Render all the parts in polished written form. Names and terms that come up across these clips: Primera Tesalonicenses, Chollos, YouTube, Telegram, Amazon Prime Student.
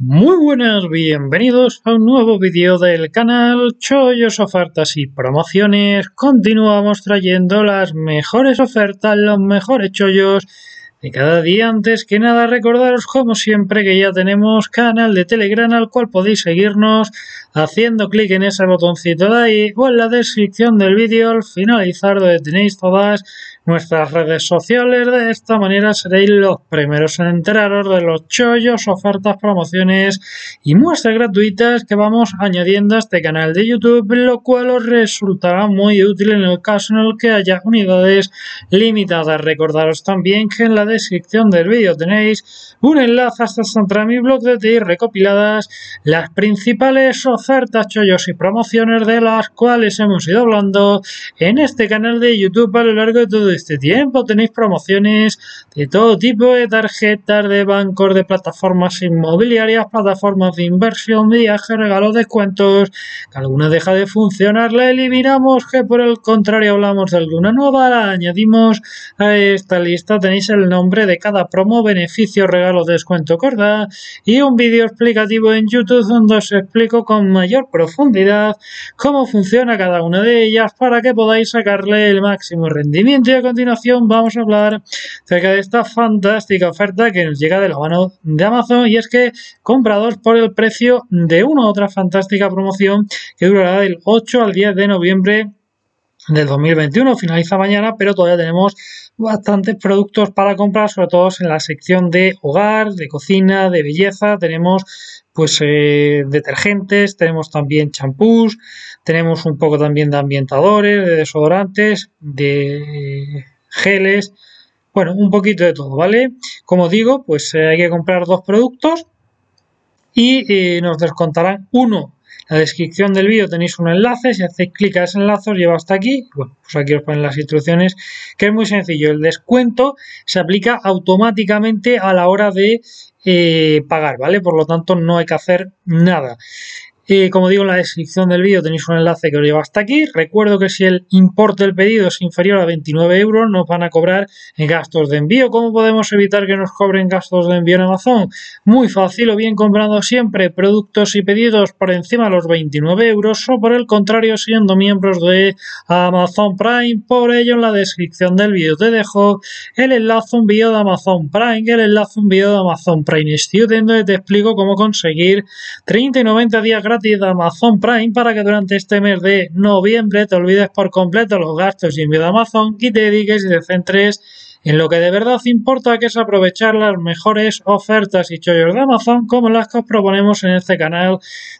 Muy buenas, bienvenidos a un nuevo vídeo del canal Chollos Ofertas y Promociones. Continuamos trayendo las mejores ofertas, los mejores chollos de cada día. Antes que nada, recordaros como siempre que ya tenemos canal de Telegram al cual podéis seguirnos haciendo clic en ese botoncito de ahí o en la descripción del vídeo al finalizar, donde tenéis todas nuestras redes sociales. De esta manera seréis los primeros en enteraros de los chollos, ofertas, promociones y muestras gratuitas que vamos añadiendo a este canal de YouTube, lo cual os resultará muy útil en el caso en el que haya unidades limitadas. Recordaros también que en la descripción del vídeo tenéis un enlace hasta mi blog de tenéis recopiladas las principales ofertas, chollos y promociones de las cuales hemos ido hablando en este canal de YouTube a lo largo de todo este tiempo. Tenéis promociones de todo tipo, de tarjetas, de bancos, de plataformas inmobiliarias, plataformas de inversión, viajes, regalos, descuentos. Que alguna deja de funcionar, la eliminamos; que por el contrario hablamos de alguna nueva, la añadimos a esta lista. Tenéis el nombre de cada promo, beneficio, regalo, descuento, corda y un vídeo explicativo en YouTube donde os explico con mayor profundidad cómo funciona cada una de ellas para que podáis sacarle el máximo rendimiento. Y a continuación vamos a hablar acerca de esta fantástica oferta que nos llega de la mano de Amazon, y es que comprados por el precio de una u otra fantástica promoción que durará del 8 al 10 de noviembre del 2021, finaliza mañana, pero todavía tenemos bastantes productos para comprar, sobre todo en la sección de hogar, de cocina, de belleza. Tenemos detergentes, tenemos también champús, tenemos un poco también de ambientadores, de desodorantes, de geles, bueno, un poquito de todo, ¿vale? Como digo, hay que comprar dos productos y nos descontarán uno. En la descripción del vídeo tenéis un enlace, si hacéis clic a ese enlace os lleva hasta aquí. Bueno, pues aquí os ponen las instrucciones, que es muy sencillo. El descuento se aplica automáticamente a la hora de pagar, ¿vale? Por lo tanto no hay que hacer nada. Como digo, en la descripción del vídeo tenéis un enlace que os lleva hasta aquí. Recuerdo que si el importe del pedido es inferior a 29 €, nos van a cobrar gastos de envío. ¿Cómo podemos evitar que nos cobren gastos de envío en Amazon? Muy fácil, o bien comprando siempre productos y pedidos por encima de los 29 €, o por el contrario siendo miembros de Amazon Prime. Por ello, en la descripción del vídeo te dejo el enlace a un vídeo de Amazon Prime, el enlace a un vídeo de Amazon Prime Student, donde te explico cómo conseguir 30 y 90 días gratis de Amazon Prime para que durante este mes de noviembre te olvides por completo los gastos y envío de Amazon y te dediques y te centres en lo que de verdad importa, que es aprovechar las mejores ofertas y chollos de Amazon como las que os proponemos en este canal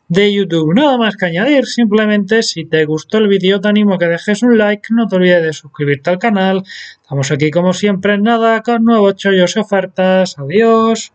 de YouTube. Nada más que añadir, simplemente si te gustó el vídeo te animo a que dejes un like, no te olvides de suscribirte al canal. Estamos aquí como siempre en nada con nuevos chollos y ofertas. Adiós.